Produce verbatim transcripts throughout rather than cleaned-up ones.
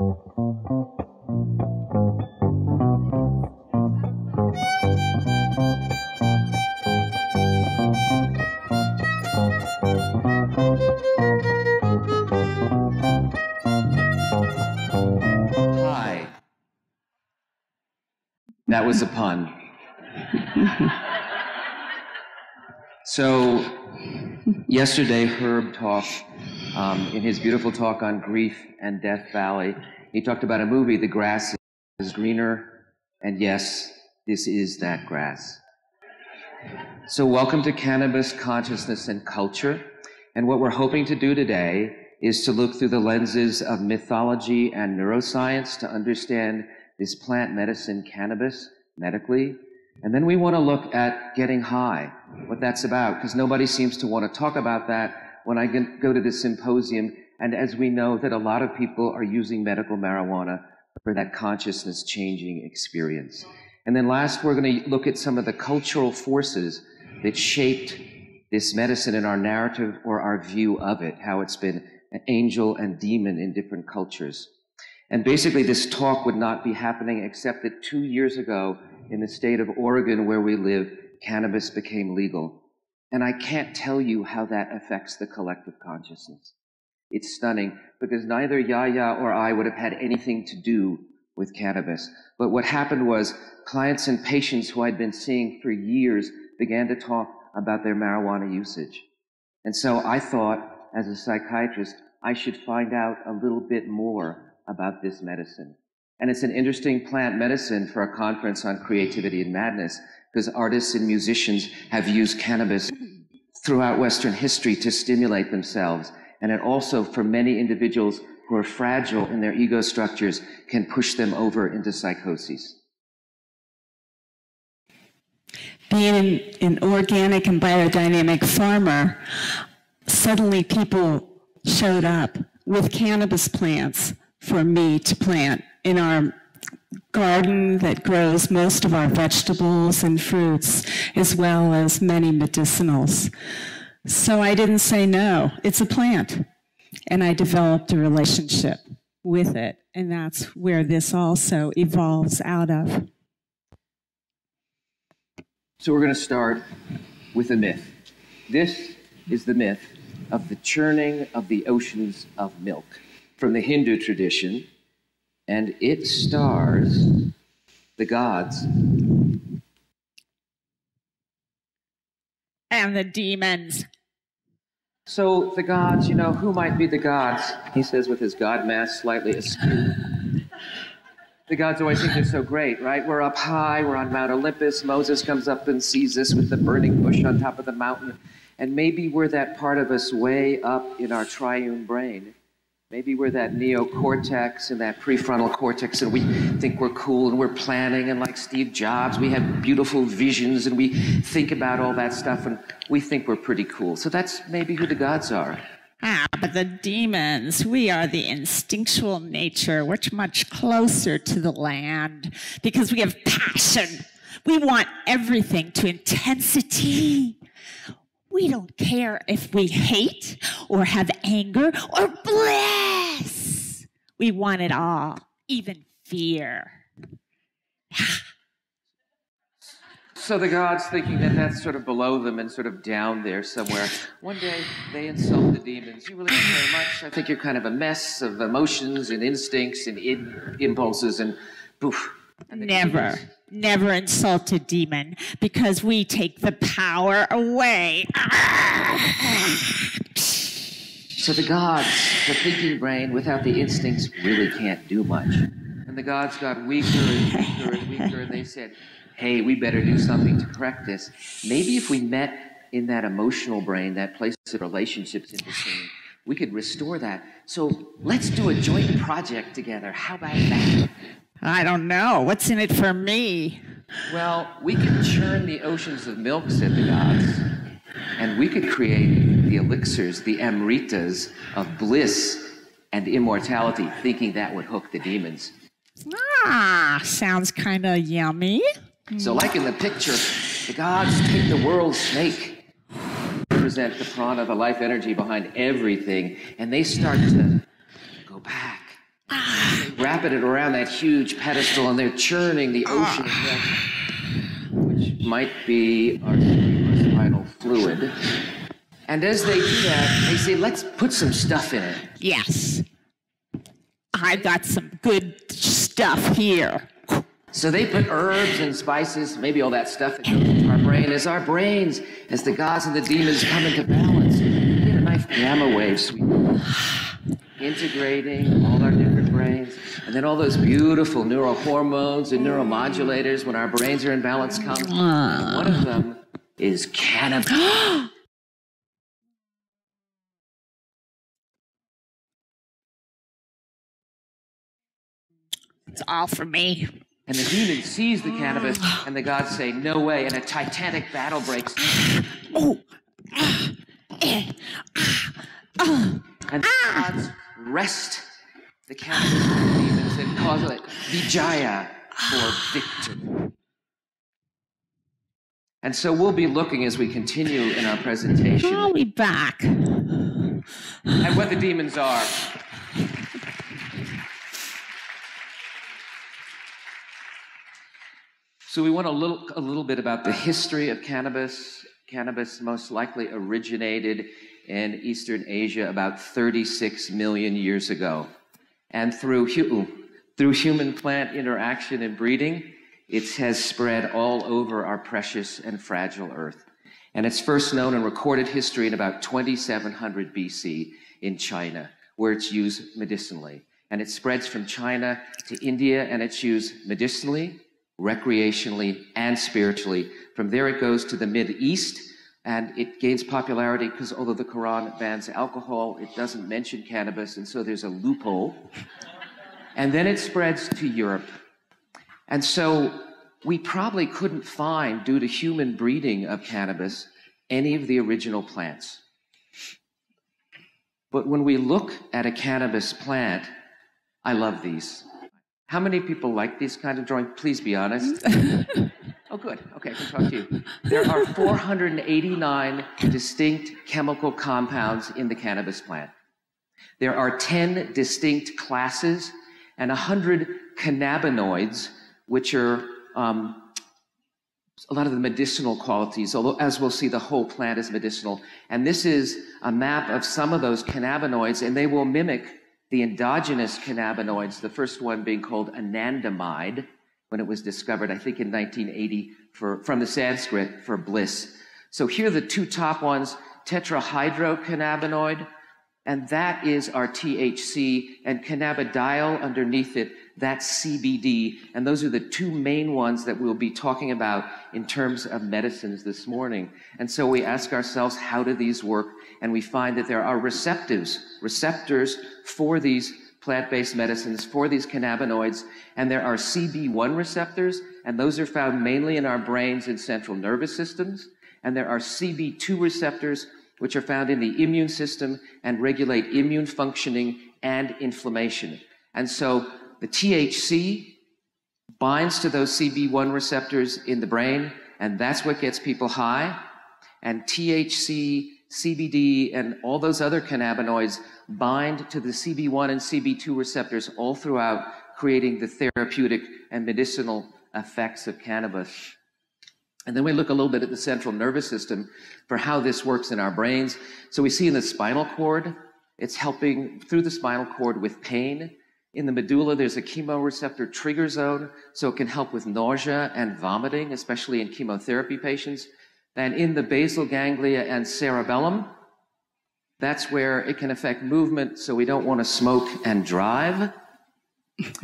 Hi. That was a pun. So yesterday, Herb talked um, in his beautiful talk on grief and Death Valley. He talked about a movie, The Grass is Greener, and yes, this is that grass. So welcome to Cannabis Consciousness and Culture. And what we're hoping to do today is to look through the lenses of mythology and neuroscience to understand this plant medicine, cannabis, medically. And then we want to look at getting high, what that's about, because nobody seems to want to talk about that when I go to this symposium. And as we know that a lot of people are using medical marijuana for that consciousness changing experience. And then last, we're going to look at some of the cultural forces that shaped this medicine in our narrative or our view of it, how it's been an angel and demon in different cultures. And basically this talk would not be happening except that two years ago, in the state of Oregon where we live, cannabis became legal. And I can't tell you how that affects the collective consciousness. It's stunning, because neither Yaya or I would have had anything to do with cannabis. But what happened was clients and patients who I'd been seeing for years began to talk about their marijuana usage. And so I thought, as a psychiatrist, I should find out a little bit more about this medicine. And it's an interesting plant medicine for a conference on creativity and madness, because artists and musicians have used cannabis throughout Western history to stimulate themselves. And it also, for many individuals who are fragile in their ego structures, can push them over into psychoses. Being an organic and biodynamic farmer, suddenly people showed up with cannabis plants for me to plant in our garden that grows most of our vegetables and fruits, as well as many medicinals. So I didn't say no, it's a plant. And I developed a relationship with it. And that's where this also evolves out of. So we're going to start with a myth. This is the myth of the churning of the oceans of milk from the Hindu tradition. And it stars the gods. And the demons. So the gods, you know, who might be the gods? He says with his god mask slightly askew. The gods always think they're so great, right? We're up high, we're on Mount Olympus. Moses comes up and sees us with the burning bush on top of the mountain. And maybe we're that part of us way up in our triune brain. Maybe we're that neocortex and that prefrontal cortex, and we think we're cool and we're planning, and like Steve Jobs, we have beautiful visions and we think about all that stuff and we think we're pretty cool. So that's maybe who the gods are. Ah, but the demons, we are the instinctual nature. We're much closer to the land because we have passion. We want everything to intensity. We don't care if we hate or have anger or bliss. We want it all, even fear. So the gods, thinking that that's sort of below them and sort of down there somewhere, one day they insult the demons. You really don't care much. I think you're kind of a mess of emotions and instincts and in impulses and poof. And never. Demons. Never insult a demon, because we take the power away. So the gods, the thinking brain, without the instincts, really can't do much. And the gods got weaker and weaker and weaker, and they said, hey, we better do something to correct this. Maybe if we met in that emotional brain, that place of relationships in between, we could restore that. So let's do a joint project together. How about that? I don't know. What's in it for me? Well, we could churn the oceans of milk, said the gods, and we could create the elixirs, the amritas of bliss and immortality, thinking that would hook the demons. Ah, sounds kind of yummy. So like in the picture, the gods take the world snake, represent the prana, the life energy behind everything, and they start to go back. Ah. wrapping it around that huge pedestal, and they're churning the ocean of milk, which might be our spinal fluid. And as they do that, they say, let's put some stuff in it. Yes. I've got some good stuff here. So they put herbs and spices, maybe all that stuff that goes into our brain. As our brains, as the gods and the demons come into balance, we get a nice gamma wave sweep, integrating all our different brains. And then all those beautiful neural hormones and neuromodulators, when our brains are in balance, come. Uh. One of them is cannabis. It's all for me. And the demon sees the cannabis, and the gods say, no way, and a titanic battle breaks out. Oh. And the gods wrest the cannabis from the demons and call it Vijaya, for victory. And so we'll be looking as we continue in our presentation. I'll be back. At what the demons are. So we want to look a little bit about the history of cannabis. Cannabis most likely originated in Eastern Asia about thirty-six million years ago. And through, hu through human-plant interaction and breeding, it has spread all over our precious and fragile earth. And it's first known in recorded history in about twenty-seven hundred B C in China, where it's used medicinally. And it spreads from China to India, and it's used medicinally, recreationally, and spiritually. From there it goes to the Mideast, and it gains popularity because although the Quran bans alcohol, it doesn't mention cannabis, and so there's a loophole. And then it spreads to Europe. And so we probably couldn't find, due to human breeding of cannabis, any of the original plants. But when we look at a cannabis plant, I love these. How many people like these kind of drawings? Please be honest. Oh, good. Okay, I can talk to you. There are four hundred eighty-nine distinct chemical compounds in the cannabis plant. There are ten distinct classes and one hundred cannabinoids, which are um, a lot of the medicinal qualities, although, as we'll see, the whole plant is medicinal. And this is a map of some of those cannabinoids, and they will mimic the endogenous cannabinoids, the first one being called anandamide, when it was discovered, I think in nineteen eighty, for, from the Sanskrit for bliss. So here are the two top ones, tetrahydrocannabinoid, and that is our T H C, and cannabidiol underneath it, that's C B D, and those are the two main ones that we'll be talking about in terms of medicines this morning. And so we ask ourselves, how do these work? And we find that there are receptors, receptors for these plant-based medicines, for these cannabinoids, and there are C B one receptors, and those are found mainly in our brains and central nervous systems, and there are C B two receptors, which are found in the immune system and regulate immune functioning and inflammation. And so the T H C binds to those C B one receptors in the brain, and that's what gets people high, and T H C, C B D, and all those other cannabinoids bind to the C B one and C B two receptors all throughout, creating the therapeutic and medicinal effects of cannabis. And then we look a little bit at the central nervous system for how this works in our brains. So we see in the spinal cord, it's helping through the spinal cord with pain. In the medulla, there's a chemoreceptor trigger zone, so it can help with nausea and vomiting, especially in chemotherapy patients. And in the basal ganglia and cerebellum, that's where it can affect movement, so we don't want to smoke and drive.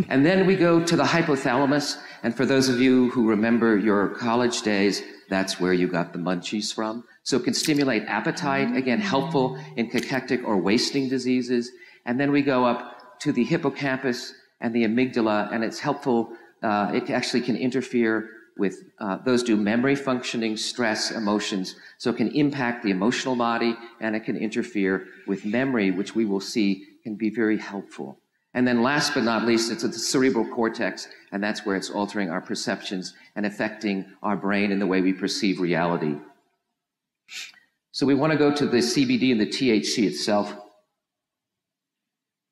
And then we go to the hypothalamus, and for those of you who remember your college days, that's where you got the munchies from. So it can stimulate appetite, again, helpful in cachectic or wasting diseases. And then we go up to the hippocampus and the amygdala, and it's helpful, uh, it actually can interfere with uh, those do memory functioning, stress, emotions, so it can impact the emotional body, and it can interfere with memory, which we will see can be very helpful. And then last but not least, it's the cerebral cortex, and that's where it's altering our perceptions and affecting our brain in the way we perceive reality. So we want to go to the C B D and the T H C itself.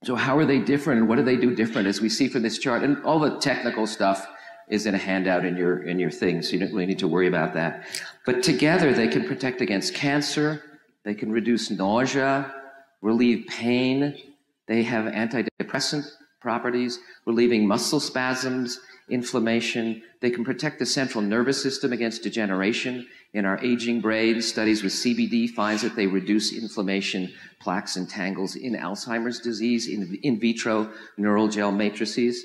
So how are they different, and what do they do different, as we see from this chart? And all the technical stuff is in a handout in your in your thing, so you don't really need to worry about that. But together they can protect against cancer, they can reduce nausea, relieve pain, they have antidepressant properties, relieving muscle spasms, inflammation. They can protect the central nervous system against degeneration. In our aging brain, studies with C B D finds that they reduce inflammation, plaques, and tangles in Alzheimer's disease, in, in vitro neural gel matrices.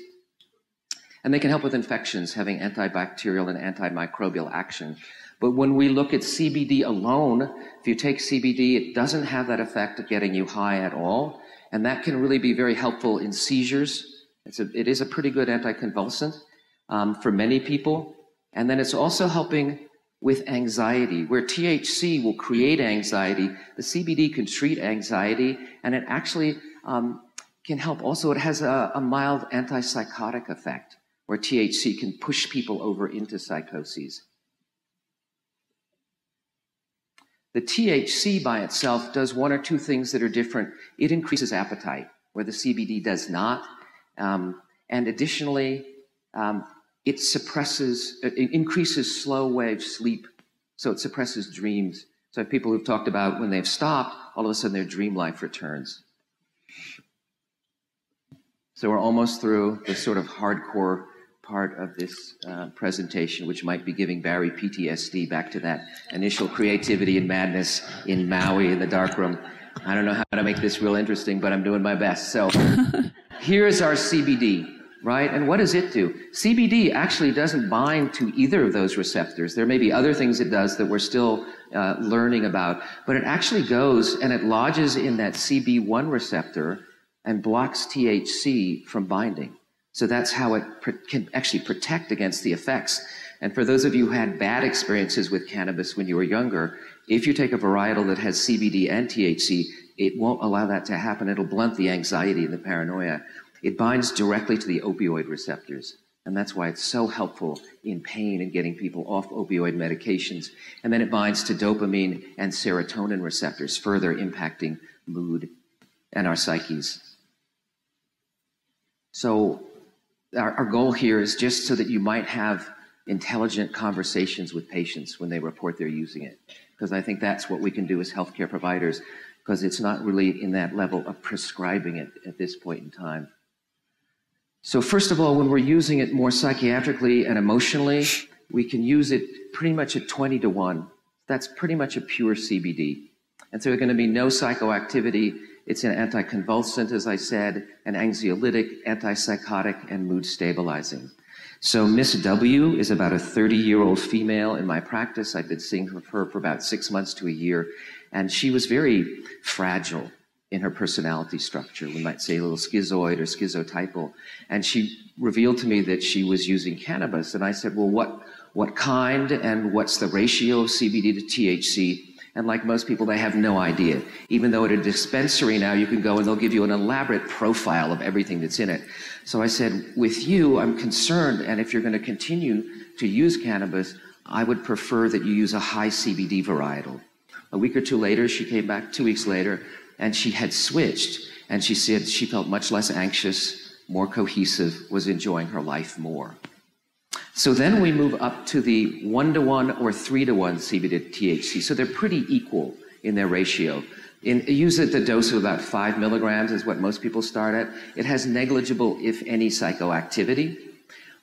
And they can help with infections, having antibacterial and antimicrobial action. But when we look at C B D alone, if you take C B D, it doesn't have that effect of getting you high at all. And that can really be very helpful in seizures. It's a, it is a pretty good anticonvulsant um, for many people. And then it's also helping with anxiety, where T H C will create anxiety. The C B D can treat anxiety, and it actually um, can help also. It has a, a mild antipsychotic effect, where T H C can push people over into psychoses. The T H C by itself does one or two things that are different. It increases appetite, where the C B D does not. Um, and additionally, um, it suppresses, it increases slow wave sleep. So it suppresses dreams. So people who've talked about when they've stopped, all of a sudden their dream life returns. So we're almost through the sort of hardcore part of this uh, presentation, which might be giving Barry P T S D back to that initial creativity and madness in Maui in the darkroom. I don't know how to make this real interesting, but I'm doing my best. So here's our C B D, right? And what does it do? C B D actually doesn't bind to either of those receptors. There may be other things it does that we're still uh, learning about, but it actually goes and it lodges in that C B one receptor and blocks T H C from binding. So that's how it can actually protect against the effects. And for those of you who had bad experiences with cannabis when you were younger, if you take a varietal that has C B D and T H C, it won't allow that to happen. It'll blunt the anxiety and the paranoia. It binds directly to the opioid receptors. And that's why it's so helpful in pain and getting people off opioid medications. And then it binds to dopamine and serotonin receptors, further impacting mood and our psyches. So Our, our goal here is just so that you might have intelligent conversations with patients when they report they're using it, because I think that's what we can do as healthcare providers, because it's not really in that level of prescribing it at this point in time. So first of all, when we're using it more psychiatrically and emotionally, we can use it pretty much at twenty to one. That's pretty much a pure C B D. And so there's going to be no psychoactivity. It's an anticonvulsant, as I said, an anxiolytic, antipsychotic, and mood stabilizing. So Miss W is about a thirty-year-old female in my practice. I've been seeing her for about six months to a year, and she was very fragile in her personality structure. We might say a little schizoid or schizotypal. And she revealed to me that she was using cannabis, and I said, well, what, what kind and what's the ratio of C B D to T H C? And like most people, they have no idea. Even though at a dispensary now, you can go and they'll give you an elaborate profile of everything that's in it. So I said, with you, I'm concerned, and if you're going to continue to use cannabis, I would prefer that you use a high C B D varietal. A week or two later, she came back, two weeks later, and she had switched. And she said she felt much less anxious, more cohesive, was enjoying her life more. So then we move up to the one-to-one or three-to-one C B D to T H C. So they're pretty equal in their ratio. In, usually the dose of about five milligrams is what most people start at. It has negligible, if any, psychoactivity,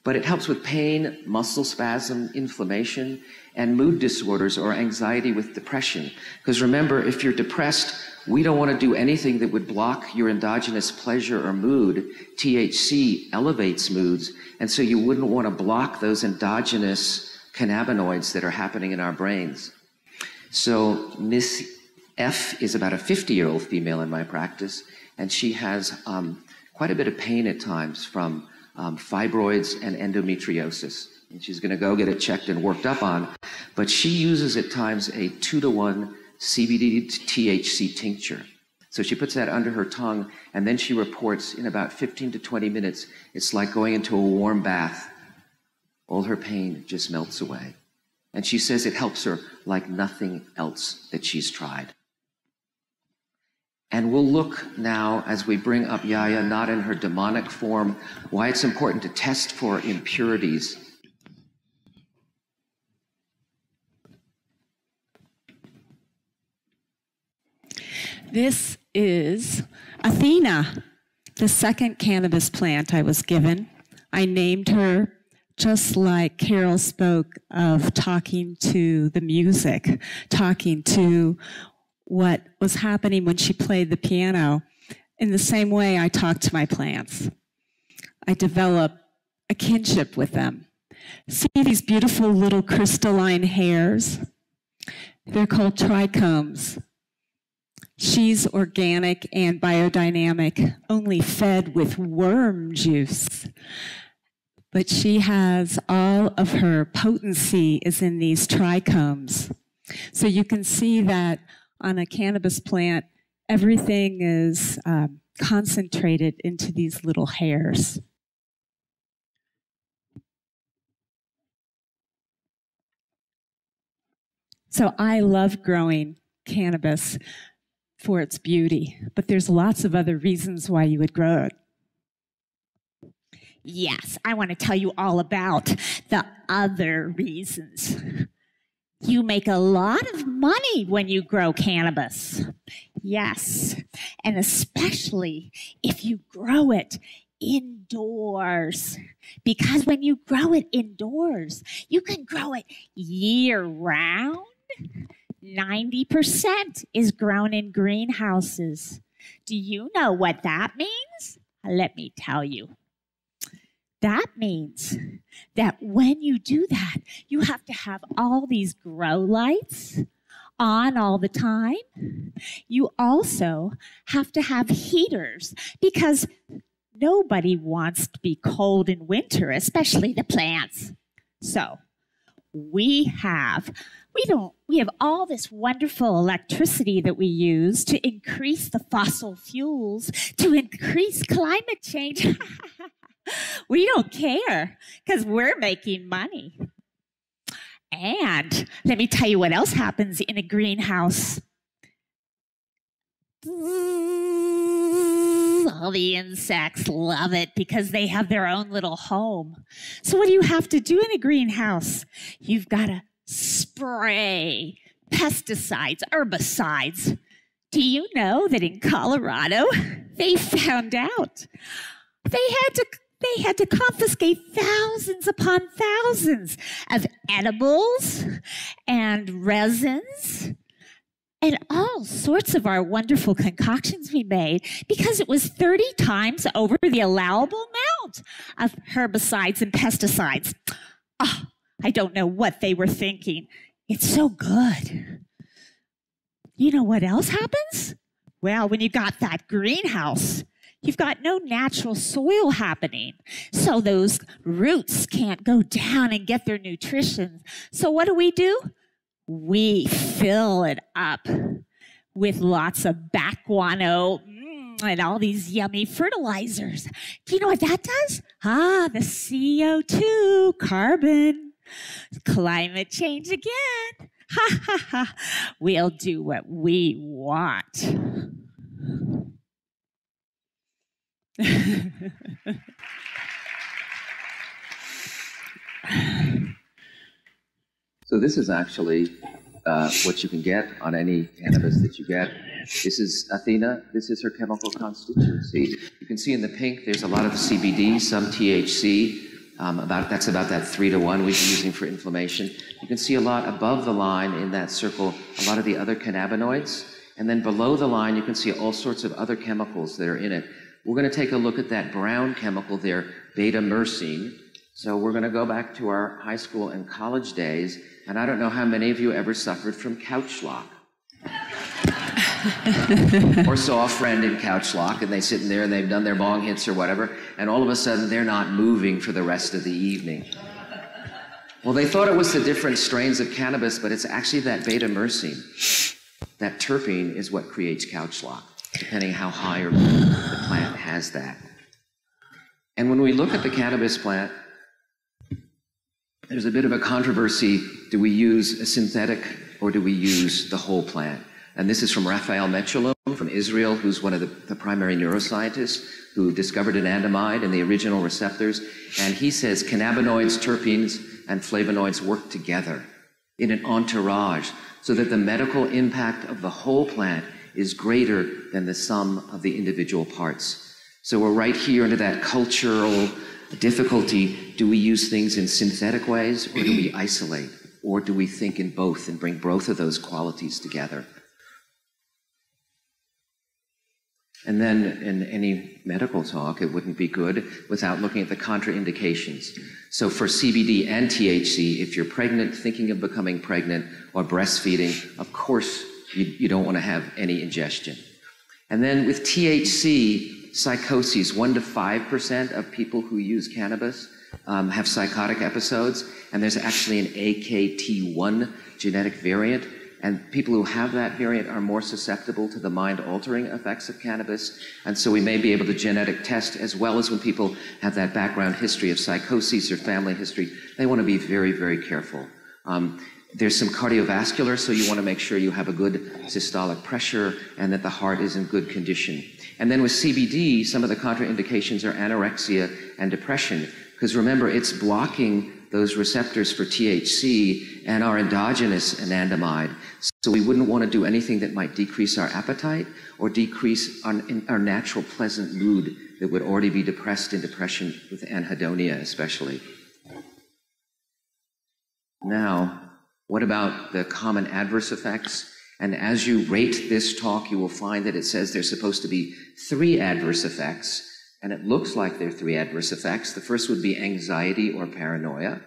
but it helps with pain, muscle spasm, inflammation, and mood disorders or anxiety with depression. Because remember, if you're depressed, we don't want to do anything that would block your endogenous pleasure or mood. T H C elevates moods, and so you wouldn't want to block those endogenous cannabinoids that are happening in our brains. So Miss F is about a fifty-year-old female in my practice, and she has um, quite a bit of pain at times from um, fibroids and endometriosis. And she's going to go get it checked and worked up on, but she uses at times a two-to-one C B D to T H C tincture. So she puts that under her tongue, and then she reports in about fifteen to twenty minutes, it's like going into a warm bath. All her pain just melts away. And she says it helps her like nothing else that she's tried. And we'll look now, as we bring up Yahya, not in her demonic form, why it's important to test for impurities. This is Athena, the second cannabis plant I was given. I named her just like Carol spoke of talking to the music, talking to what was happening when she played the piano. In the same way, I talk to my plants. I develop a kinship with them. See these beautiful little crystalline hairs? They're called trichomes. She's organic and biodynamic, only fed with worm juice. But she has all of her potency is in these trichomes. So you can see that on a cannabis plant, everything is um, concentrated into these little hairs. So I love growing cannabis for its beauty, but there's lots of other reasons why you would grow it. Yes, I want to tell you all about the other reasons. You make a lot of money when you grow cannabis. Yes, and especially if you grow it indoors. Because when you grow it indoors, you can grow it year-round. ninety percent is grown in greenhouses. Do you know what that means? Let me tell you. That means that when you do that, you have to have all these grow lights on all the time. You also have to have heaters because nobody wants to be cold in winter, especially the plants. So we have, we don't, we have all this wonderful electricity that we use to increase the fossil fuels, to increase climate change. We don't care because we're making money. And let me tell you what else happens in a greenhouse. All the insects love it because they have their own little home. So what do you have to do in a greenhouse? You've got to spray pesticides, herbicides. Do you know that in Colorado, they found out they had to They had to confiscate thousands upon thousands of edibles and resins and all sorts of our wonderful concoctions we made because it was thirty times over the allowable amount of herbicides and pesticides. Oh, I don't know what they were thinking. It's so good. You know what else happens? Well, when you got that greenhouse, you've got no natural soil happening, so those roots can't go down and get their nutrition. So what do we do? We fill it up with lots of back guano and all these yummy fertilizers. Do you know what that does? Ah, the C O two, carbon, climate change again. Ha, ha, ha. We'll do what we want. So this is actually uh, what you can get on any cannabis that you get. This is Athena. This is her chemical constituency. You can see in the pink there's a lot of C B D, some T H C. Um, about, that's about that three to one we've been using for inflammation. You can see a lot above the line in that circle, a lot of the other cannabinoids. And then below the line you can see all sorts of other chemicals that are in it. We're going to take a look at that brown chemical there, beta-myrcene. So we're going to go back to our high school and college days, and I don't know how many of you ever suffered from couch lock. Or saw a friend in couch lock, and they sit in there, and they've done their bong hits or whatever, and all of a sudden they're not moving for the rest of the evening. Well, they thought it was the different strains of cannabis, but it's actually that beta-myrcene. That terpene is what creates couch lock, depending how high or low the plant has that. And when we look at the cannabis plant, there's a bit of a controversy. Do we use a synthetic or do we use the whole plant? And this is from Raphael Mechoulam, Jung from Israel, who's one of the, the primary neuroscientists, who discovered anandamide and the original receptors. And he says cannabinoids, terpenes, and flavonoids work together in an entourage so that the medical impact of the whole plant is greater than the sum of the individual parts. So we're right here into that cultural difficulty. Do we use things in synthetic ways, or do we isolate? Or do we think in both and bring both of those qualities together? And then in any medical talk, it wouldn't be good without looking at the contraindications. So for C B D and T H C, if you're pregnant, thinking of becoming pregnant, or breastfeeding, of course you, you don't want to have any ingestion. And then with T H C, psychoses, one to five percent of people who use cannabis um, have psychotic episodes, and there's actually an A K T one genetic variant. And people who have that variant are more susceptible to the mind-altering effects of cannabis. And so we may be able to genetic test, as well as when people have that background history of psychosis or family history, they want to be very, very careful. Um, there's some cardiovascular, so you want to make sure you have a good systolic pressure and that the heart is in good condition. And then with C B D, some of the contraindications are anorexia and depression, because remember, it's blocking those receptors for T H C and our endogenous anandamide. So we wouldn't want to do anything that might decrease our appetite or decrease our, our natural pleasant mood that would already be depressed in depression with anhedonia especially. Now, what about the common adverse effects? And as you rate this talk, you will find that it says there's supposed to be three adverse effects. And it looks like there are three adverse effects. The first would be anxiety or paranoia.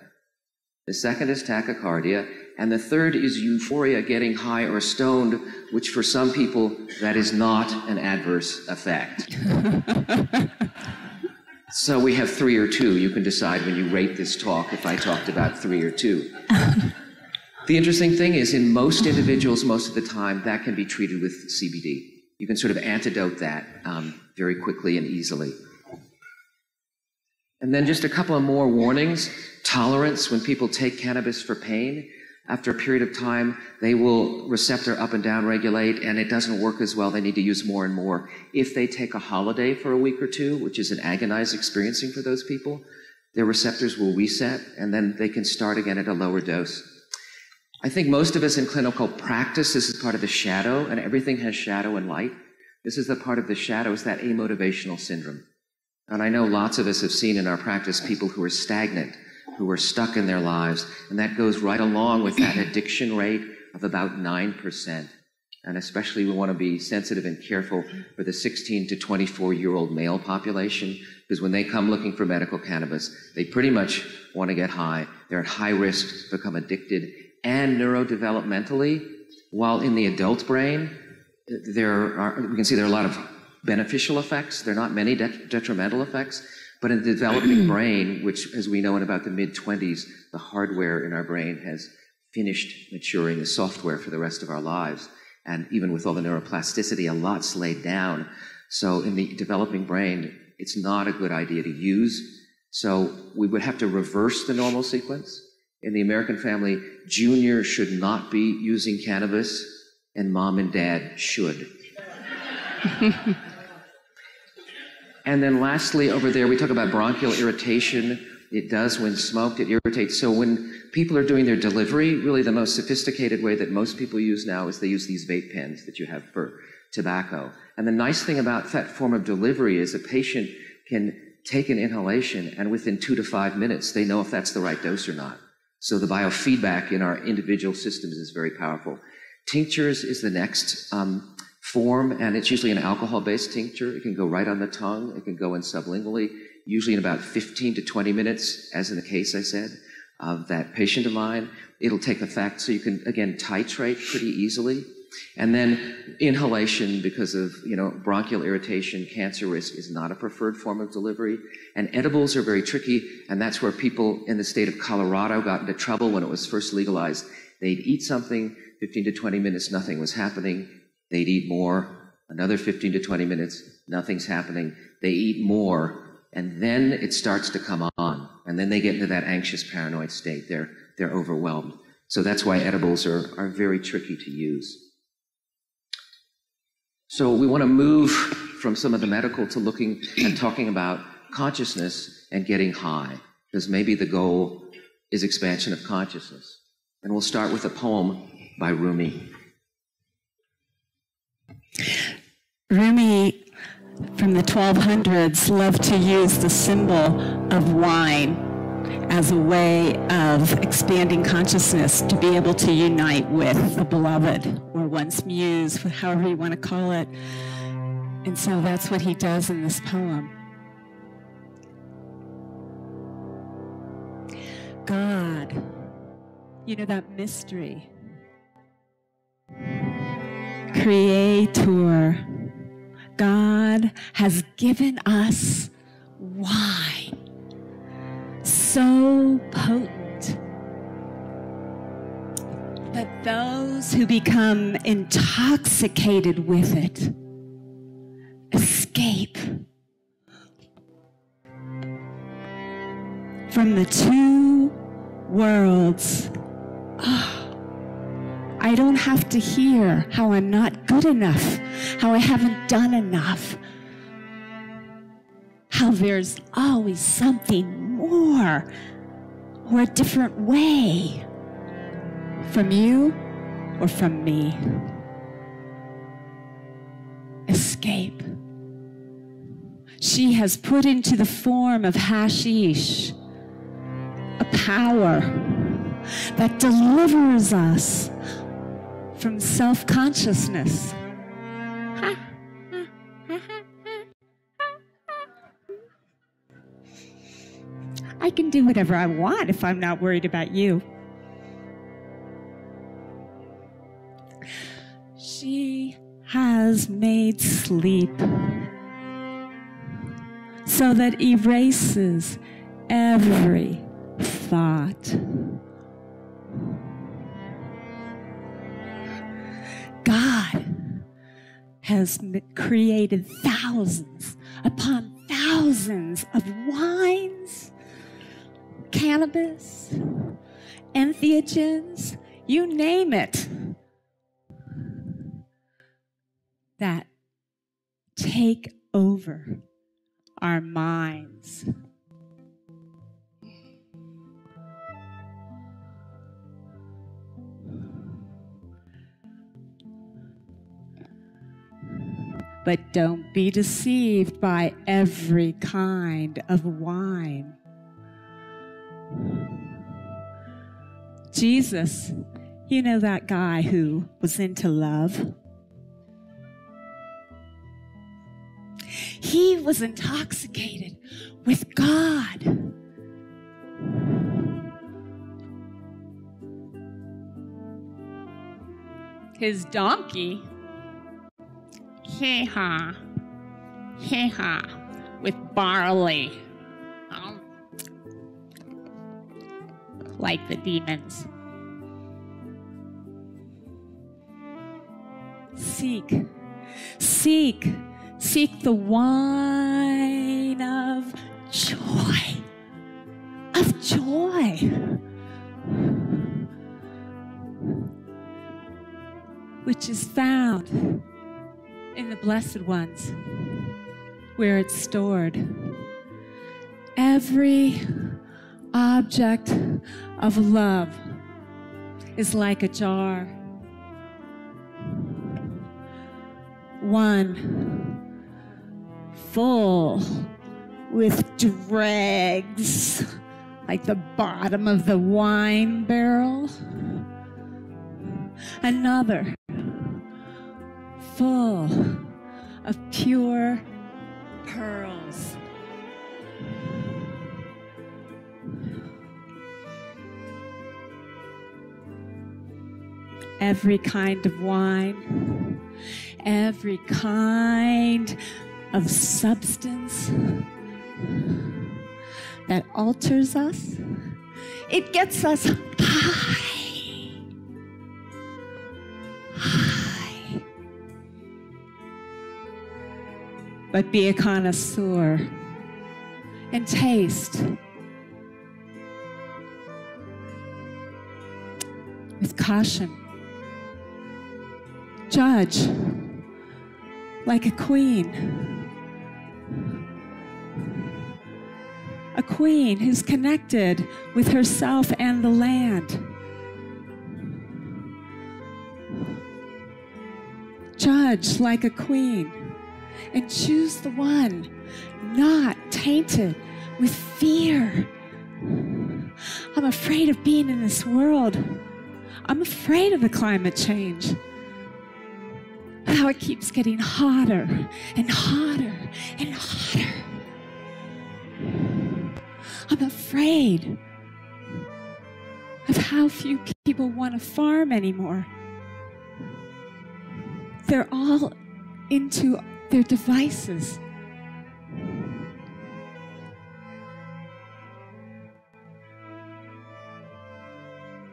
The second is tachycardia. And the third is euphoria, getting high or stoned, which for some people, that is not an adverse effect. So we have three or two. You can decide when you rate this talk if I talked about three or two. The interesting thing is, in most individuals, most of the time, that can be treated with C B D. You can sort of antidote that um, very quickly and easily. And then just a couple of more warnings. Tolerance, when people take cannabis for pain, after a period of time, they will receptor up and down regulate, and it doesn't work as well. They need to use more and more. If they take a holiday for a week or two, which is an agonized experiencing for those people, their receptors will reset, and then they can start again at a lower dose. I think most of us in clinical practice, this is part of the shadow, and everything has shadow and light. This is the part of the shadow, is that amotivational syndrome. And I know lots of us have seen in our practice people who are stagnant, who are stuck in their lives, and that goes right along with that addiction rate of about nine percent. And especially we want to be sensitive and careful for the sixteen to twenty-four-year-old male population, because when they come looking for medical cannabis, they pretty much want to get high. They're at high risk to become addicted. And neurodevelopmentally, while in the adult brain, there are, we can see there are a lot of beneficial effects. There are not many de detrimental effects. But in the developing brain, which, as we know, in about the mid twenties, the hardware in our brain has finished maturing the software for the rest of our lives. And even with all the neuroplasticity, a lot's laid down. So in the developing brain, it's not a good idea to use. So we would have to reverse the normal sequence. In the American family, junior should not be using cannabis, and mom and dad should. And then lastly, over there, we talk about bronchial irritation. It does when smoked, it irritates. So when people are doing their delivery, really the most sophisticated way that most people use now is they use these vape pens that you have for tobacco. And the nice thing about that form of delivery is a patient can take an inhalation, and within two to five minutes, they know if that's the right dose or not. So the biofeedback in our individual systems is very powerful. Tinctures is the next um, form, and it's usually an alcohol-based tincture. It can go right on the tongue. It can go in sublingually, usually in about fifteen to twenty minutes, as in the case I said of that patient of mine. It'll take effect, so you can, again, titrate pretty easily. And then inhalation, because of you know bronchial irritation, cancer risk, is not a preferred form of delivery. And edibles are very tricky, and that's where people in the state of Colorado got into trouble when it was first legalized. They'd eat something, fifteen to twenty minutes, nothing was happening. They'd eat more, another fifteen to twenty minutes, nothing's happening. They eat more, and then it starts to come on, and then they get into that anxious, paranoid state. They're, they're overwhelmed. So that's why edibles are, are very tricky to use. So we want to move from some of the medical to looking and talking about consciousness and getting high, because maybe the goal is expansion of consciousness. And we'll start with a poem by Rumi. Rumi, from the twelve hundreds, loved to use the symbol of wine as a way of expanding consciousness, to be able to unite with the beloved or one's muse, however you want to call it. And so that's what he does in this poem. God, you know, that mystery. Creator, God has given us wine, so potent that those who become intoxicated with it escape from the two worlds. Oh, I don't have to hear how I'm not good enough, how I haven't done enough, how there's always something more or a different way from you or from me. Escape. She has put into the form of hashish a power that delivers us from self-consciousness. I can do whatever I want if I'm not worried about you. She has made sleep so that erases every thought. God has created thousands upon thousands of wines, cannabis, entheogens, you name it, that take over our minds. But don't be deceived by every kind of wine. Jesus, you know, that guy who was into love? He was intoxicated with God. His donkey, hee-haw, hee-haw, with barley, um, like the demons. Seek, seek, seek the wine of joy, of joy. Which is found in the blessed ones, where it's stored. Every object of love is like a jar. One full with dregs, like the bottom of the wine barrel. Another full of pure pearls. Every kind of wine, every kind of substance that alters us, it gets us high. High. But be a connoisseur and taste with caution. Judge like a queen. A queen who's connected with herself and the land. Judge like a queen and choose the one not tainted with fear. I'm afraid of being in this world. I'm afraid of the climate change. How it keeps getting hotter and hotter and hotter. I'm afraid of how few people want to farm anymore. They're all into their devices.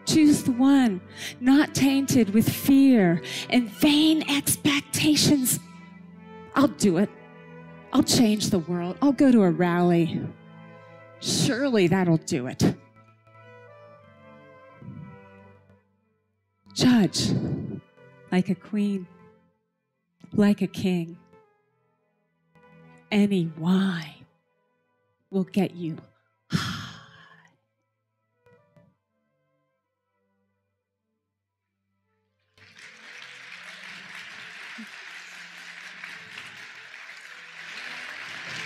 Choose the one not tainted with fear and vain expectations. I'll do it. I'll change the world. I'll go to a rally. Surely that'll do it. Judge like a queen, like a king. Any why will get you high.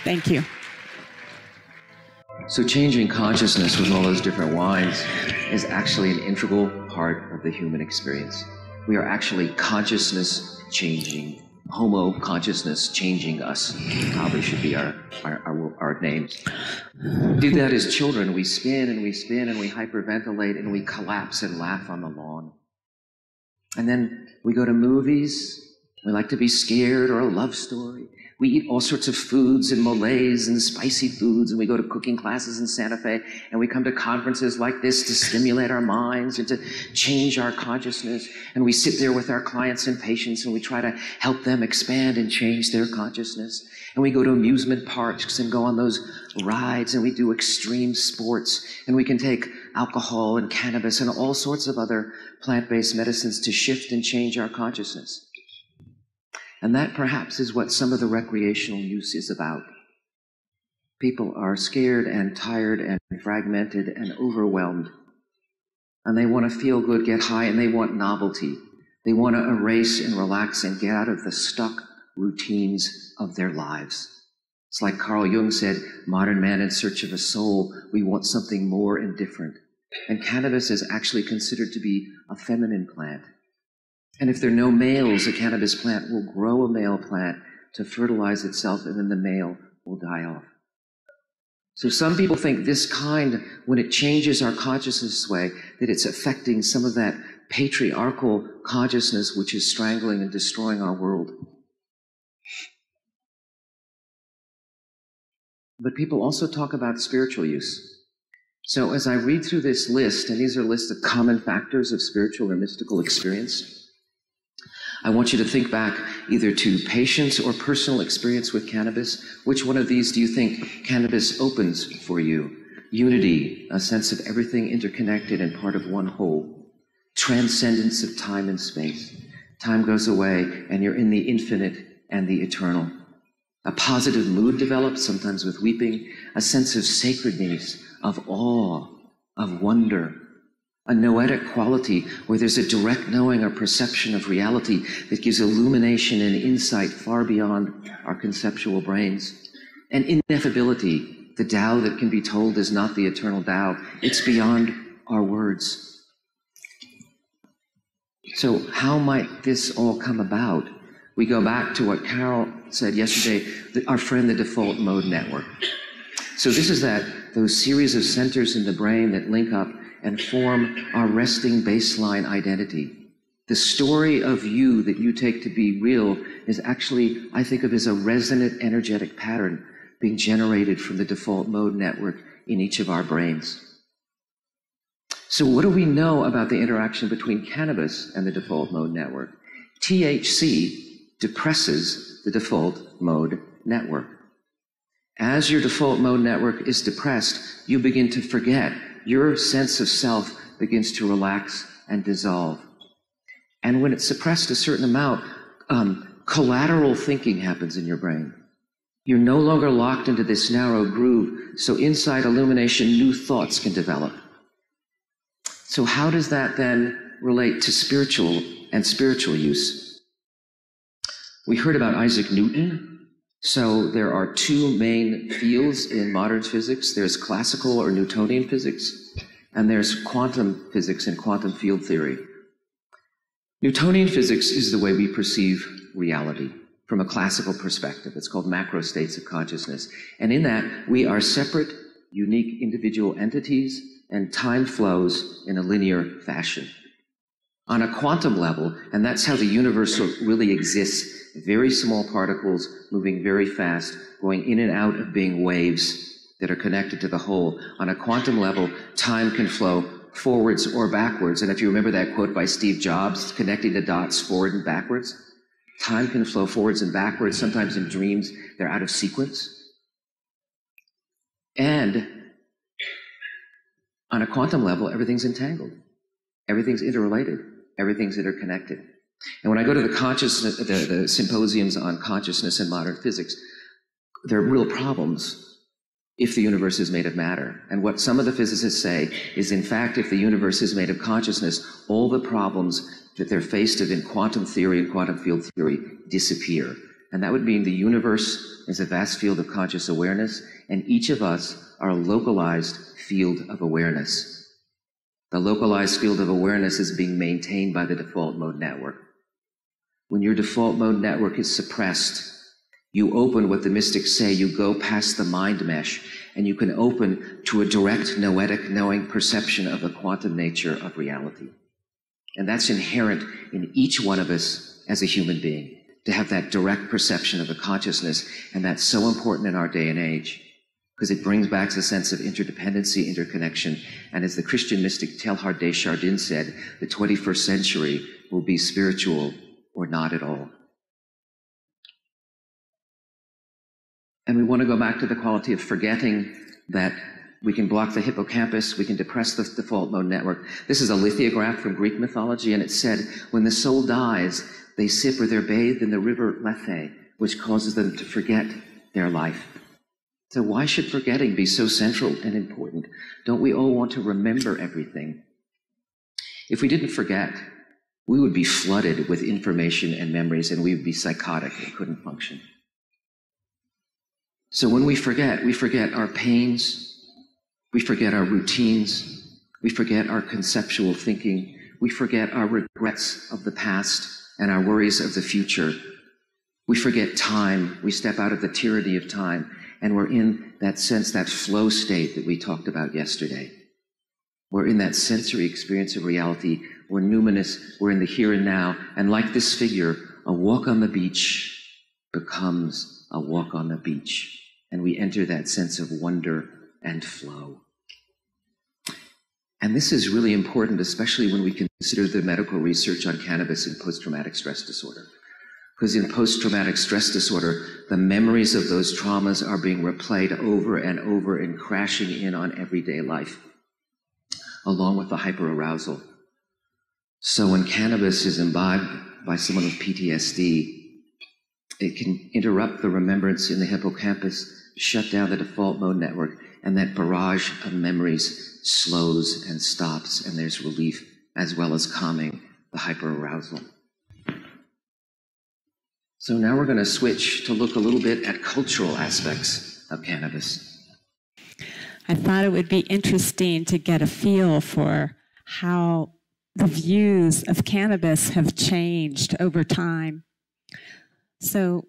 Thank you. So changing consciousness with all those different whys is actually an integral part of the human experience. We are actually consciousness changing, homo consciousness changing us. Probably should be our, our, our, our names. We do that as children. We spin and we spin and we hyperventilate and we collapse and laugh on the lawn. And then we go to movies. We like to be scared, or a love story. We eat all sorts of foods and Malays and spicy foods, and we go to cooking classes in Santa Fe, and we come to conferences like this to stimulate our minds and to change our consciousness. And we sit there with our clients and patients, and we try to help them expand and change their consciousness. And we go to amusement parks and go on those rides, and we do extreme sports, and we can take alcohol and cannabis and all sorts of other plant-based medicines to shift and change our consciousness. And that perhaps is what some of the recreational use is about. People are scared and tired and fragmented and overwhelmed. And they want to feel good, get high, and they want novelty. They want to erase and relax and get out of the stuck routines of their lives. It's like Carl Jung said, modern man in search of a soul, we want something more and different. And cannabis is actually considered to be a feminine plant. And if there are no males, a cannabis plant will grow a male plant to fertilize itself, and then the male will die off. So some people think this kind, when it changes our consciousness way, that it's affecting some of that patriarchal consciousness which is strangling and destroying our world. But people also talk about spiritual use. So as I read through this list, and these are lists of common factors of spiritual or mystical experience, I want you to think back either to patients or personal experience with cannabis. Which one of these do you think cannabis opens for you? Unity, a sense of everything interconnected and part of one whole. Transcendence of time and space. Time goes away and you're in the infinite and the eternal. A positive mood develops, sometimes with weeping. A sense of sacredness, of awe, of wonder. A noetic quality where there's a direct knowing or perception of reality that gives illumination and insight far beyond our conceptual brains. And ineffability, the Tao that can be told is not the eternal Tao. It's beyond our words. So how might this all come about? We go back to what Carol said yesterday, our friend the default mode network. So this is that, those series of centers in the brain that link up and form our resting baseline identity. The story of you that you take to be real is actually, I think of as a resonant energetic pattern being generated from the default mode network in each of our brains. So what do we know about the interaction between cannabis and the default mode network? T H C depresses the default mode network. As your default mode network is depressed, you begin to forget. Your sense of self begins to relax and dissolve. And when it's suppressed a certain amount, um, collateral thinking happens in your brain. You're no longer locked into this narrow groove, so inside illumination, new thoughts can develop. So how does that then relate to spiritual and spiritual use? We heard about Isaac Newton. So there are two main fields in modern physics. There's classical or Newtonian physics, and there's quantum physics and quantum field theory. Newtonian physics is the way we perceive reality from a classical perspective. It's called macro states of consciousness. And in that, we are separate, unique individual entities, and time flows in a linear fashion. On a quantum level, and that's how the universe really exists, very small particles moving very fast, going in and out of being waves that are connected to the whole. On a quantum level, time can flow forwards or backwards. And if you remember that quote by Steve Jobs, connecting the dots forward and backwards, time can flow forwards and backwards. Sometimes in dreams, they're out of sequence. And on a quantum level, everything's entangled. Everything's interrelated. Everything's interconnected. And when I go to the consciousness, the, the symposiums on consciousness and modern physics, there are real problems if the universe is made of matter. And what some of the physicists say is, in fact, if the universe is made of consciousness, all the problems that they're faced with in quantum theory and quantum field theory disappear. And that would mean the universe is a vast field of conscious awareness, and each of us are a localized field of awareness. The localized field of awareness is being maintained by the default mode network. When your default mode network is suppressed, you open what the mystics say, you go past the mind mesh, and you can open to a direct, noetic, knowing perception of the quantum nature of reality. And that's inherent in each one of us as a human being, to have that direct perception of the consciousness. And that's so important in our day and age, because it brings back the sense of interdependency, interconnection. And as the Christian mystic Teilhard de Chardin said, the twenty-first century will be spiritual or not at all. And we want to go back to the quality of forgetting that we can block the hippocampus, we can depress the default mode network. This is a lithograph from Greek mythology, and it said, when the soul dies, they sip or they're bathed in the river Lethe, which causes them to forget their life. So why should forgetting be so central and important? Don't we all want to remember everything? If we didn't forget, we would be flooded with information and memories, and we would be psychotic and couldn't function. So when we forget, we forget our pains, we forget our routines, we forget our conceptual thinking, we forget our regrets of the past and our worries of the future. We forget time, we step out of the tyranny of time, and we're in that sense, that flow state that we talked about yesterday. We're in that sensory experience of reality, we're numinous, we're in the here and now, and like this figure, a walk on the beach becomes a walk on the beach, and we enter that sense of wonder and flow. And this is really important, especially when we consider the medical research on cannabis and post-traumatic stress disorder. Because in post-traumatic stress disorder, the memories of those traumas are being replayed over and over and crashing in on everyday life, along with the hyperarousal. So when cannabis is imbibed by someone with P T S D, it can interrupt the remembrance in the hippocampus, shut down the default mode network, and that barrage of memories slows and stops, and there's relief as well as calming the hyperarousal. So now we're going to switch to look a little bit at cultural aspects of cannabis. I thought it would be interesting to get a feel for how the views of cannabis have changed over time. So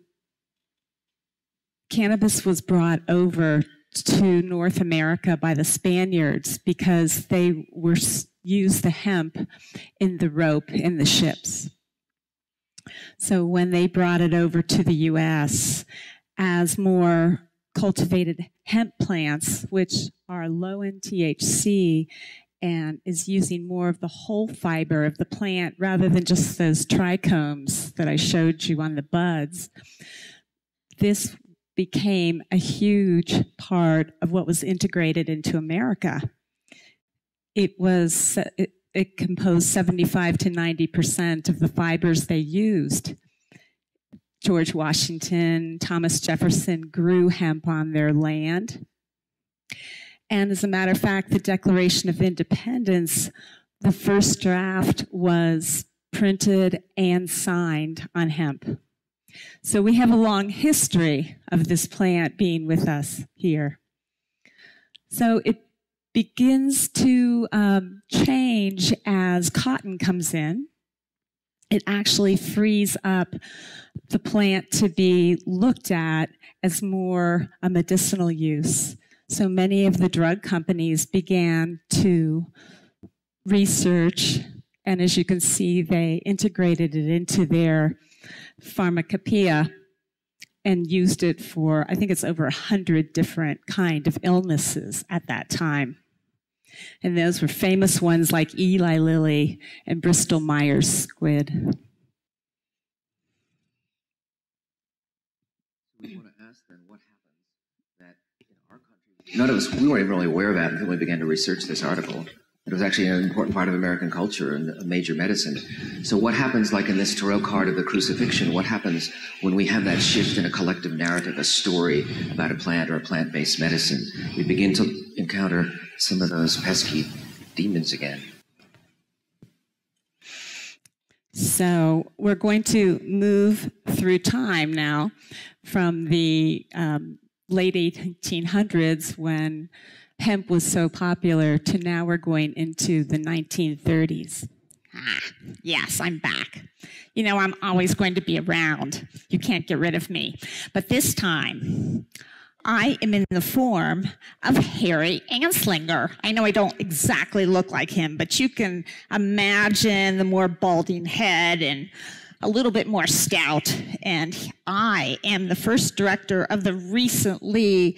cannabis was brought over to North America by the Spaniards because they were used the hemp in the rope in the ships. So when they brought it over to the U S as more cultivated hemp plants, which are low in T H C and is using more of the whole fiber of the plant rather than just those trichomes that I showed you on the buds, this became a huge part of what was integrated into America. It was, it, it composed seventy-five to ninety percent of the fibers they used. George Washington, Thomas Jefferson grew hemp on their land. And as a matter of fact, the Declaration of Independence, the first draft was printed and signed on hemp. So we have a long history of this plant being with us here. So it begins to um, change as cotton comes in. It actually frees up the plant to be looked at as more a medicinal use. So many of the drug companies began to research, and as you can see, they integrated it into their pharmacopoeia and used it for, I think it's over one hundred different kind of illnesses at that time. And those were famous ones like Eli Lilly and Bristol Myers squid. We want to ask then what happens that in our country, none of us, we weren't even really aware of that until we began to research this article. It was actually an important part of American culture and a major medicine. So what happens, like in this tarot card of the crucifixion, what happens when we have that shift in a collective narrative, a story about a plant or a plant-based medicine? We begin to encounter some of those pesky demons again. So we're going to move through time now from the um, late eighteen hundreds when hemp was so popular to now we're going into the nineteen thirties. Ah, yes, I'm back. You know, I'm always going to be around. You can't get rid of me. But this time, I am in the form of Harry Anslinger. I know I don't exactly look like him, but you can imagine the more balding head and a little bit more stout. And I am the first director of the recently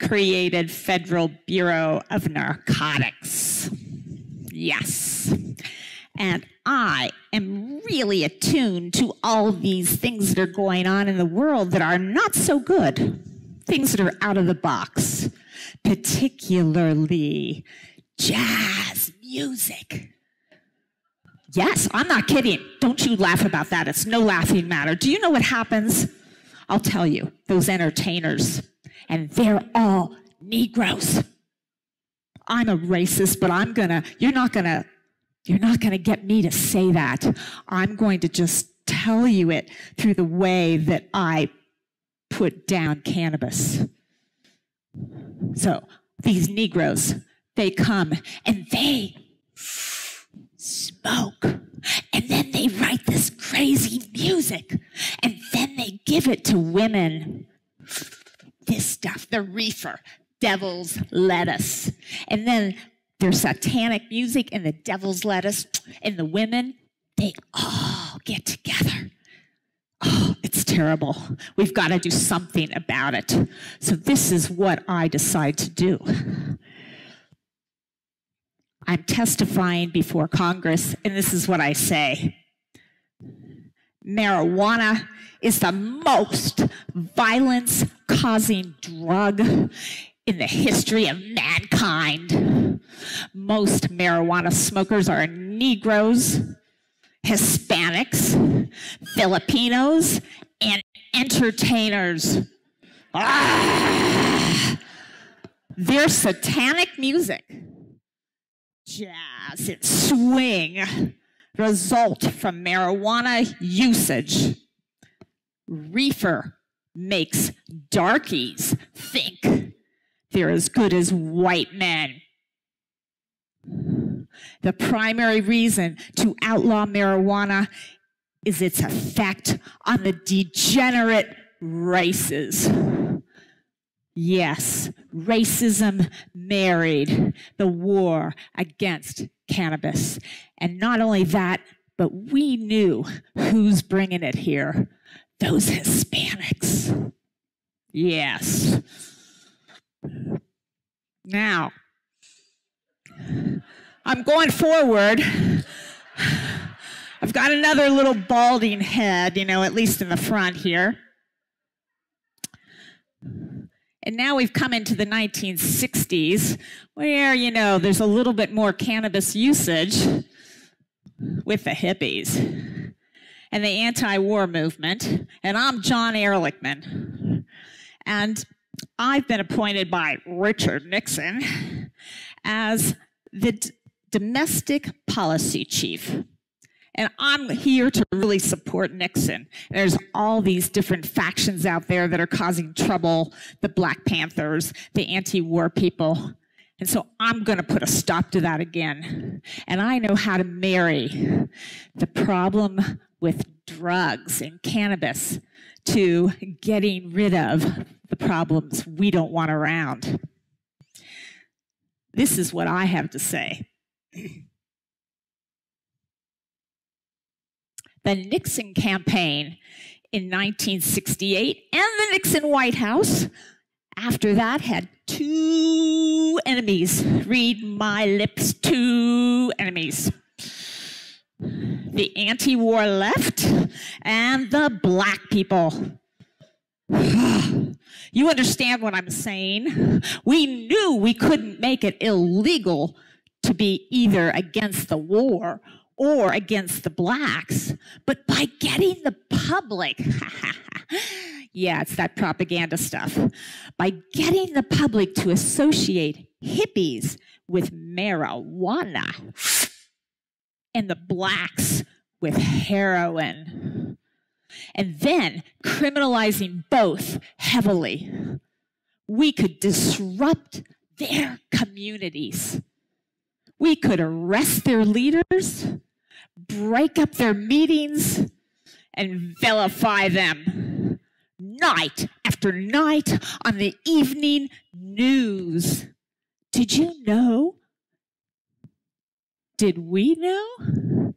created Federal Bureau of Narcotics. Yes. And I am really attuned to all these things that are going on in the world that are not so good. Things that are out of the box, particularly jazz music. Yes, I'm not kidding. Don't you laugh about that. It's no laughing matter. Do you know what happens? I'll tell you, those entertainers, and they're all Negroes. I'm a racist, but I'm gonna, you're not gonna, you're not gonna get me to say that. I'm going to just tell you it through the way that I put down cannabis. So these Negroes, they come and they smoke, and then they write this crazy music, and then they give it to women. This stuff, the reefer, devil's lettuce, and then their satanic music and the devil's lettuce, and the women, they all get together. Oh, it's terrible. We've got to do something about it. So this is what I decide to do. I'm testifying before Congress, and this is what I say. Marijuana is the most violence-causing drug in the history of mankind. Most marijuana smokers are Negroes, Hispanics, Filipinos, and entertainers. Ah! Their satanic music, jazz, and swing result from marijuana usage. Reefer makes darkies think they're as good as white men. The primary reason to outlaw marijuana is its effect on the degenerate races. Yes, racism married the war against cannabis. And not only that, but we knew who's bringing it here. Those Hispanics. Yes. Now, I'm going forward. I've got another little balding head, you know, at least in the front here. And now we've come into the nineteen sixties where, you know, there's a little bit more cannabis usage with the hippies. and the anti-war movement, and I'm John Ehrlichman. And I've been appointed by Richard Nixon as the D- domestic policy chief. And I'm here to really support Nixon. And there's all these different factions out there that are causing trouble, the Black Panthers, the anti-war people. And so I'm going to put a stop to that again. And I know how to marry the problem with drugs and cannabis to getting rid of the problems we don't want around. This is what I have to say. The Nixon campaign in nineteen sixty-eight and the Nixon White House after that had two enemies. Read my lips, two enemies. The anti-war left and the black people. You understand what I'm saying? We knew we couldn't make it illegal to be either against the war or against the blacks, but by getting the public, yeah, it's that propaganda stuff, by getting the public to associate hippies with marijuana and the blacks with heroin, and then criminalizing both heavily, we could disrupt their communities. We could arrest their leaders, break up their meetings, and vilify them night after night on the evening news. Did you know? Did we know?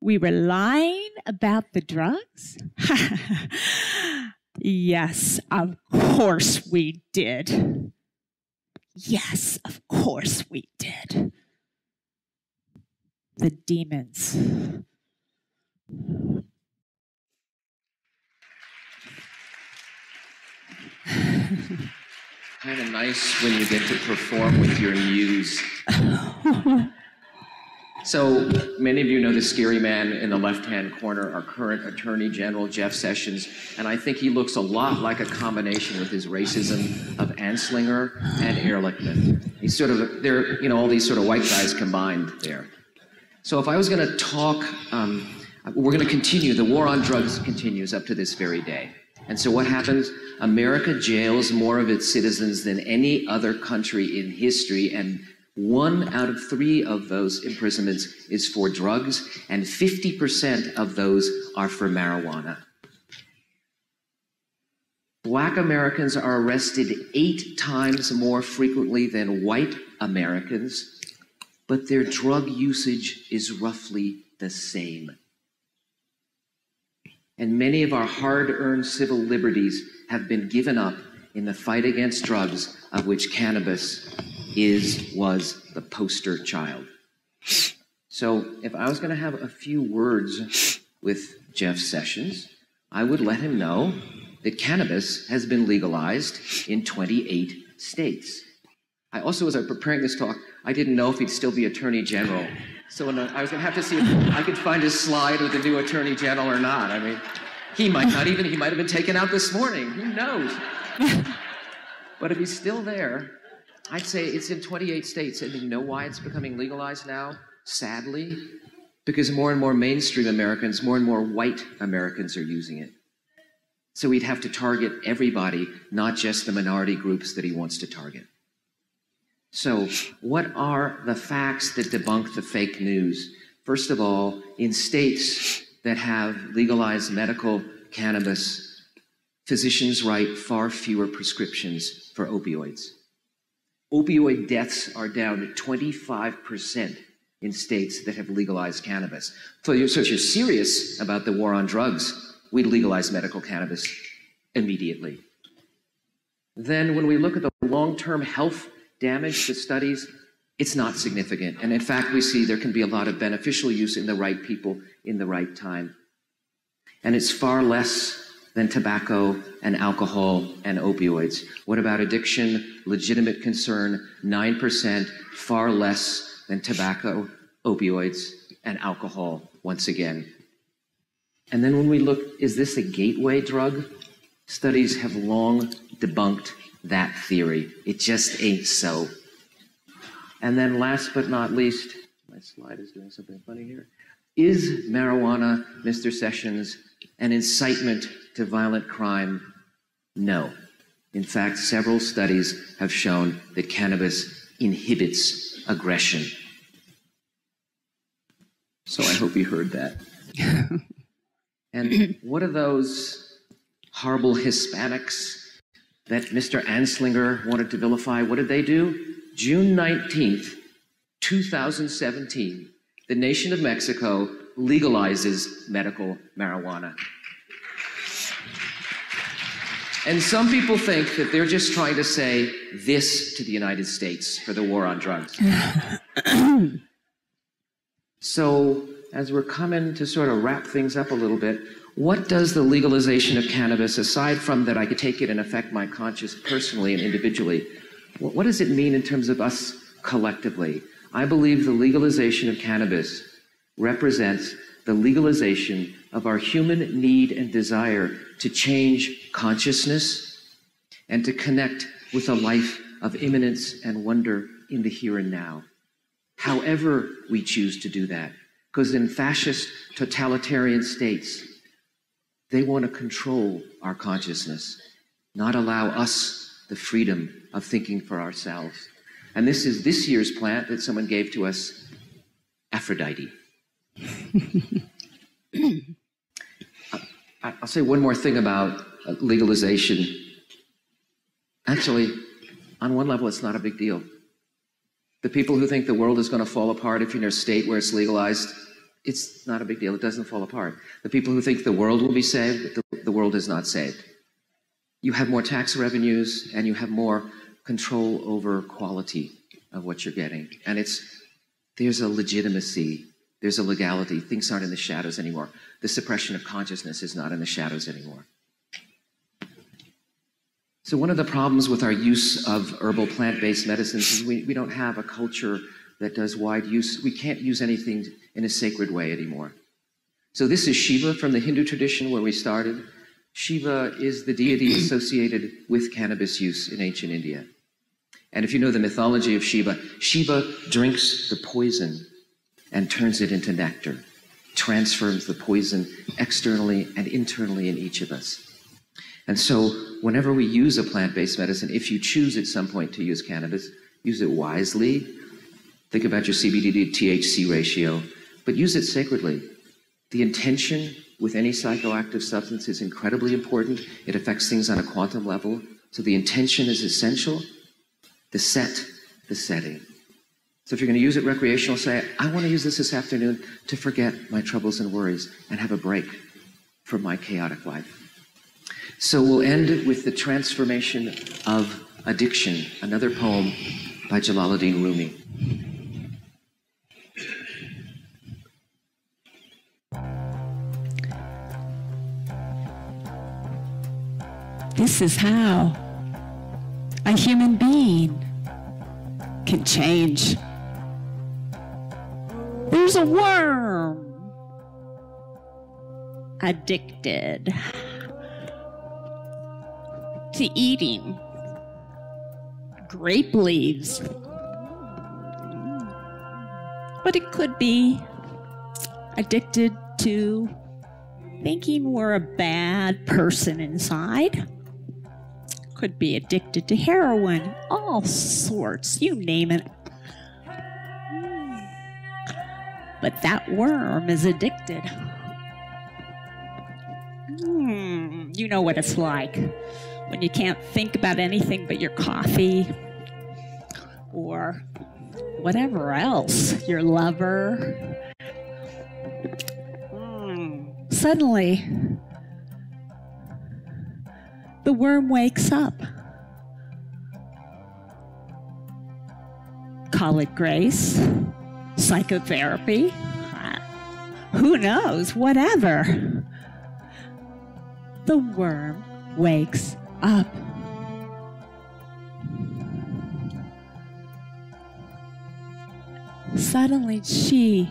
We were lying about the drugs? Yes, of course we did. Yes, of course we did. The demons. Kind of nice when you get to perform with your muse. So many of you know the scary man in the left-hand corner, our current Attorney General, Jeff Sessions, and I think he looks a lot like a combination with his racism of Anslinger and Ehrlichman. He's sort of, they're, you know, all these sort of white guys combined there. So if I was going to talk, um, we're going to continue, the war on drugs continues up to this very day. And so what happens? America jails more of its citizens than any other country in history, and one out of three of those imprisonments is for drugs, and fifty percent of those are for marijuana. Black Americans are arrested eight times more frequently than white Americans, but their drug usage is roughly the same. And many of our hard-earned civil liberties have been given up in the fight against drugs, of which cannabis is, was the poster child. So if I was going to have a few words with Jeff Sessions, I would let him know that cannabis has been legalized in twenty-eight states. I also, as I was preparing this talk, I didn't know if he'd still be Attorney General. So when I, I was going to have to see if I could find his slide with the new Attorney General or not. I mean, he might not even, he might have been taken out this morning. Who knows? But if he's still there, I'd say it's in twenty-eight states, and you know why it's becoming legalized now? Sadly, because more and more mainstream Americans, more and more white Americans are using it. So we'd have to target everybody, not just the minority groups that he wants to target. So what are the facts that debunk the fake news? First of all, in states that have legalized medical cannabis, physicians write far fewer prescriptions for opioids. Opioid deaths are down to twenty-five percent in states that have legalized cannabis. So, you're, so if you're serious about the war on drugs, we'd legalize medical cannabis immediately. Then when we look at the long-term health damage to studies, it's not significant. And in fact, we see there can be a lot of beneficial use in the right people in the right time. And it's far less than tobacco and alcohol and opioids. What about addiction? Legitimate concern, nine percent, far less than tobacco, opioids, and alcohol, once again. And then when we look, is this a gateway drug? Studies have long debunked that theory. It just ain't so. And then last but not least, my slide is doing something funny here. Is marijuana, Mister Sessions, an incitement to violent crime? No. In fact, several studies have shown that cannabis inhibits aggression. So I hope you heard that. And what are those horrible Hispanics that Mister Anslinger wanted to vilify? What did they do? June nineteenth, two thousand seventeen, the nation of Mexico legalizes medical marijuana. And some people think that they're just trying to say this to the United States for the war on drugs. So, as we're coming to sort of wrap things up a little bit, what does the legalization of cannabis, aside from that I could take it and affect my conscience personally and individually, what does it mean in terms of us collectively? I believe the legalization of cannabis represents the legalization of our human need and desire to change consciousness and to connect with a life of immanence and wonder in the here and now, however we choose to do that. Because in fascist totalitarian states, they want to control our consciousness, not allow us the freedom of thinking for ourselves. And this is this year's plant that someone gave to us, Aphrodite. I'll say one more thing about legalization. Actually, on one level, it's not a big deal. The people who think the world is going to fall apart if you're in a state where it's legalized, it's not a big deal. It doesn't fall apart. The people who think the world will be saved, the, the world is not saved. You have more tax revenues and you have more control over quality of what you're getting. And it's, there's a legitimacy, there's a legality. Things aren't in the shadows anymore. The suppression of consciousness is not in the shadows anymore. So one of the problems with our use of herbal plant-based medicines is we, we don't have a culture that does wide use. We can't use anything in a sacred way anymore. So this is Shiva from the Hindu tradition where we started. Shiva is the deity associated with cannabis use in ancient India. And if you know the mythology of Shiva, Shiva drinks the poison and turns it into nectar, transforms the poison externally and internally in each of us. And so whenever we use a plant-based medicine, if you choose at some point to use cannabis, use it wisely. Think about your C B D to T H C ratio, but use it sacredly. The intention with any psychoactive substance is incredibly important. It affects things on a quantum level. So the intention is essential. The set, the setting. So if you're going to use it recreational, say, I want to use this this afternoon to forget my troubles and worries and have a break from my chaotic life. So we'll end with the transformation of addiction, another poem by Jalaluddin Rumi. This is how a human being can change. There's a worm addicted to eating grape leaves, but it could be addicted to thinking we're a bad person inside, could be addicted to heroin, all sorts, you name it. But that worm is addicted. Mm, you know what it's like when you can't think about anything but your coffee or whatever else, your lover. Mm. Suddenly, the worm wakes up. Call it grace, psychotherapy, who knows, whatever. The worm wakes up. up. Suddenly she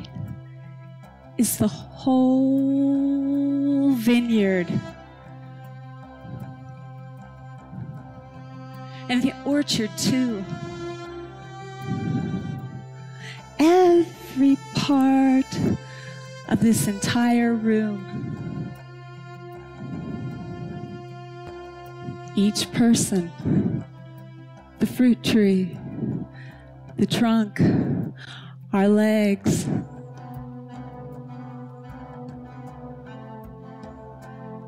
is the whole vineyard. And the orchard too. Every part of this entire room. Each person, the fruit tree, the trunk, our legs.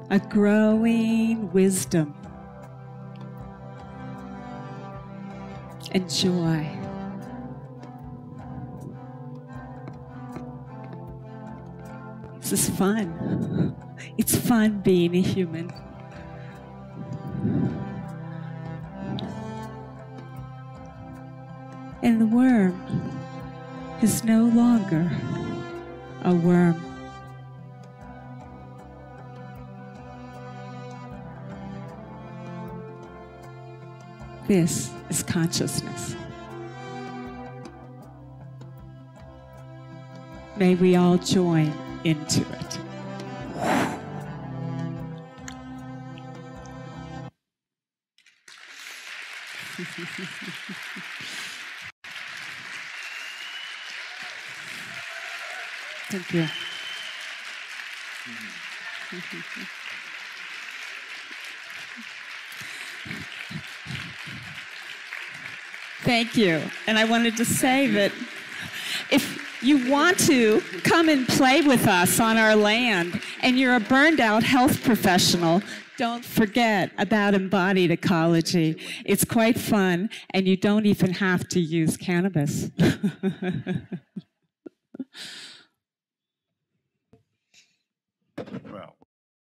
A growing wisdom and joy. This is fun. It's fun being a human. And the worm is no longer a worm. This is consciousness. May we all join into it. Thank you. Thank you. And I wanted to say that if you want to come and play with us on our land and you're a burned out health professional, don't forget about embodied ecology. It's quite fun and you don't even have to use cannabis. Well,